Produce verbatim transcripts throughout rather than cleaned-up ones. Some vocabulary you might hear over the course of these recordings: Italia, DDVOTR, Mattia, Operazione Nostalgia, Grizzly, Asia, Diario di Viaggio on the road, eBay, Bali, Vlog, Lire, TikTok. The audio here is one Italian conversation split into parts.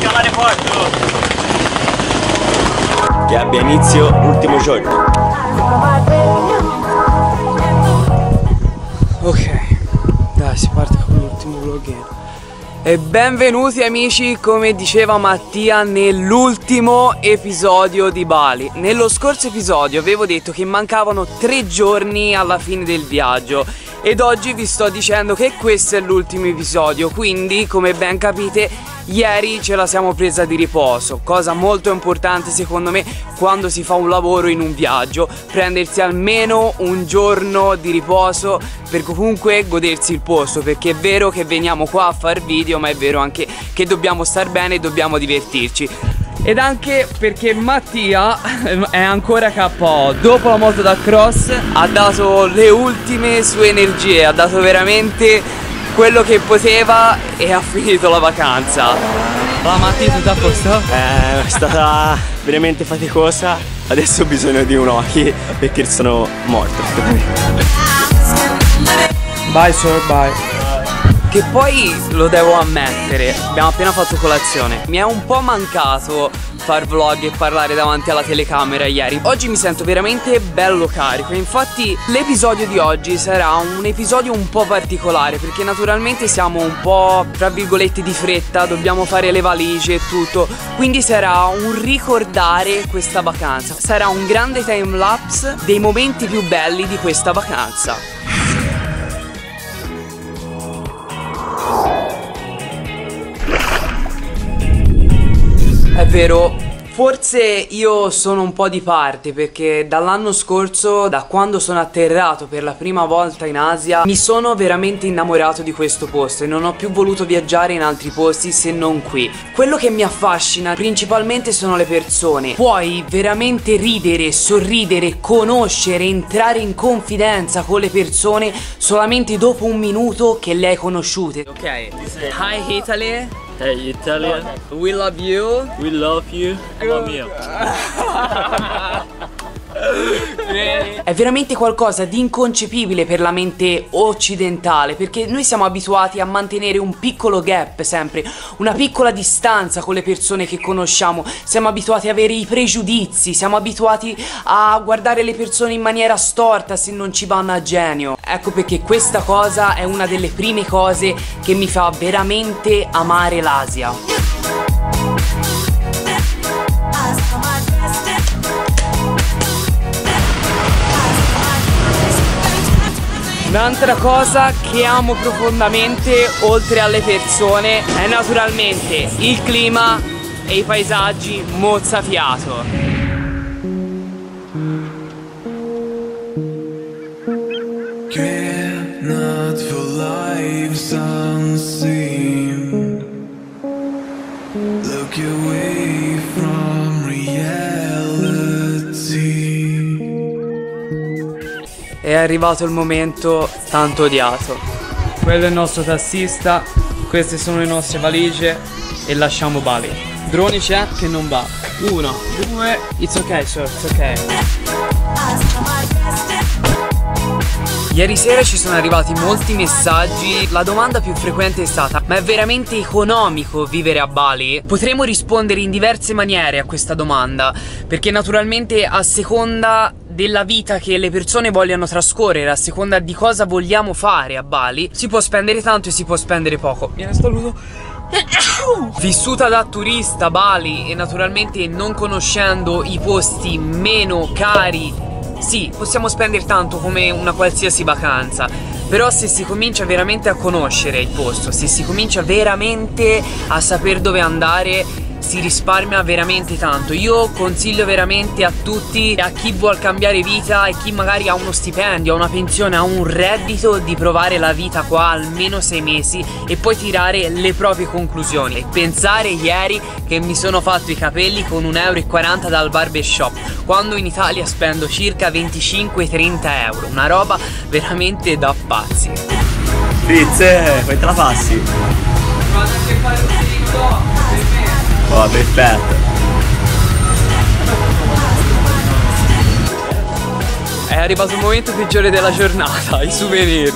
chiamare porto. Che abbia inizio l'ultimo giorno. Ok, dai, si parte con l'ultimo vloghino. E benvenuti amici, come diceva Mattia, nell'ultimo episodio di Bali. Nello scorso episodio avevo detto che mancavano tre giorni alla fine del viaggio ed oggi vi sto dicendo che questo è l'ultimo episodio, quindi come ben capite ieri ce la siamo presa di riposo, cosa molto importante secondo me quando si fa un lavoro in un viaggio, prendersi almeno un giorno di riposo per comunque godersi il posto, perché è vero che veniamo qua a far video ma è vero anche che dobbiamo star bene e dobbiamo divertirci. Ed anche perché Mattia è ancora K O dopo la moto da cross, ha dato le ultime sue energie, ha dato veramente quello che poteva e ha finito la vacanza. La Mattia, tutto a posto? Eh, è stata veramente faticosa, adesso ho bisogno di un occhi perché sono morto. Bye sir, bye. Che poi lo devo ammettere, abbiamo appena fatto colazione, mi è un po' mancato far vlog e parlare davanti alla telecamera ieri. Oggi mi sento veramente bello carico, infatti l'episodio di oggi sarà un episodio un po' particolare perché naturalmente siamo un po' tra virgolette di fretta, dobbiamo fare le valigie e tutto, quindi sarà un ricordare questa vacanza, sarà un grande time lapse dei momenti più belli di questa vacanza. È vero, forse io sono un po' di parte perché dall'anno scorso, da quando sono atterrato per la prima volta in Asia, mi sono veramente innamorato di questo posto e non ho più voluto viaggiare in altri posti se non qui. Quello che mi affascina principalmente sono le persone. Puoi veramente ridere, sorridere, conoscere, entrare in confidenza con le persone solamente dopo un minuto che le hai conosciute. Ok, hi Italy. Hey Italia, we love you. We love you. I love you. È veramente qualcosa di inconcepibile per la mente occidentale, perché noi siamo abituati a mantenere un piccolo gap sempre, una piccola distanza con le persone che conosciamo, siamo abituati ad avere i pregiudizi, siamo abituati a guardare le persone in maniera storta se non ci vanno a genio. Ecco perché questa cosa è una delle prime cose che mi fa veramente amare l'Asia. Un'altra cosa che amo profondamente, oltre alle persone, è naturalmente il clima e i paesaggi mozzafiato. Cannot for lives unseen. Look away from reality. È arrivato il momento tanto odiato. Quello è il nostro tassista, queste sono le nostre valigie e lasciamo Bali. Droni c'è che non va. Uno, due, it's ok sir, it's ok. Ieri sera ci sono arrivati molti messaggi. La domanda più frequente è stata: ma è veramente economico vivere a Bali? Potremmo rispondere in diverse maniere a questa domanda, perché naturalmente a seconda della vita che le persone vogliono trascorrere, a seconda di cosa vogliamo fare a Bali, si può spendere tanto e si può spendere poco. Mi saluto. Vissuta da turista Bali e naturalmente non conoscendo i posti meno cari, sì, possiamo spendere tanto come una qualsiasi vacanza, però se si comincia veramente a conoscere il posto, se si comincia veramente a saper dove andare, si risparmia veramente tanto. Io consiglio veramente a tutti, a chi vuol cambiare vita e chi magari ha uno stipendio, ha una pensione, ha un reddito, di provare la vita qua almeno sei mesi e poi tirare le proprie conclusioni. E pensare ieri che mi sono fatto i capelli con un euro e quaranta dal barbershop, quando in Italia spendo circa venticinque trenta euro, una roba veramente da pazzi. Pizze, poi te la passi. Vado anche a fare un TikTok per me. Oh, perfetto. È arrivato il momento peggiore della giornata, i souvenir.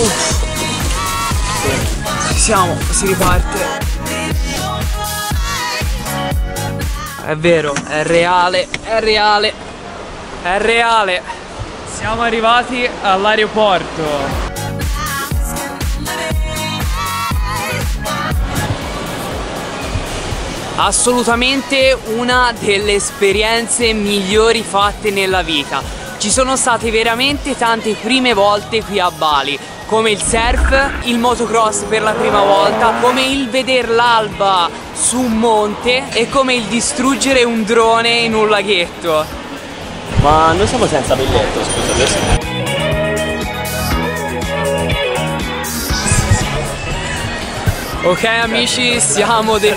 Uff. Sì. Siamo, si riparte. È vero, è reale, è reale, è reale. Siamo arrivati all'aeroporto. Assolutamente una delle esperienze migliori fatte nella vita. Ci sono state veramente tante prime volte qui a Bali, come il surf, il motocross per la prima volta, come il vedere l'alba su un monte e come il distruggere un drone in un laghetto. Ma noi siamo senza biglietto, scusa adesso. Ok amici, siamo del...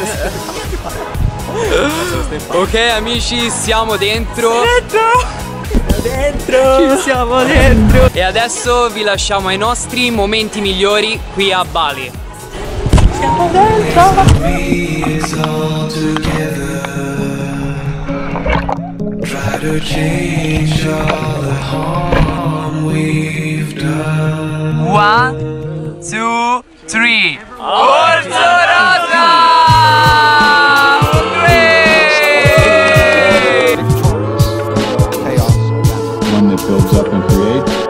Ok amici, siamo dentro. Dentro! Dentro! Ci siamo dentro! E adesso vi lasciamo ai nostri momenti migliori qui a Bali. Siamo dentro! One, two, three! Forza Rosa! Builds up and creates.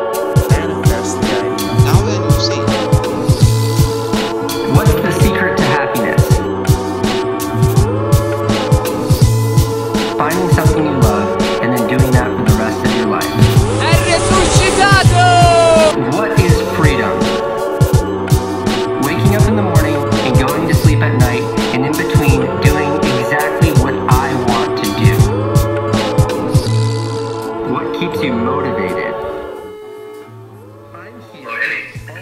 And that's the idea. Now that you see. What's the secret to happiness? Finding something you love and then doing that for the rest of your life. È resuscitato! What is freedom? Waking up in the morning and going to sleep at night and in between doing exactly what I want to do. What keeps you motivated?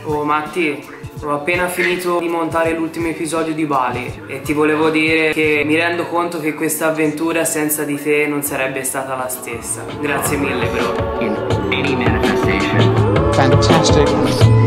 Oh Mattia, ho appena finito di montare l'ultimo episodio di Bali e ti volevo dire che mi rendo conto che questa avventura senza di te non sarebbe stata la stessa. Grazie mille bro. In any manifestation. Fantastic.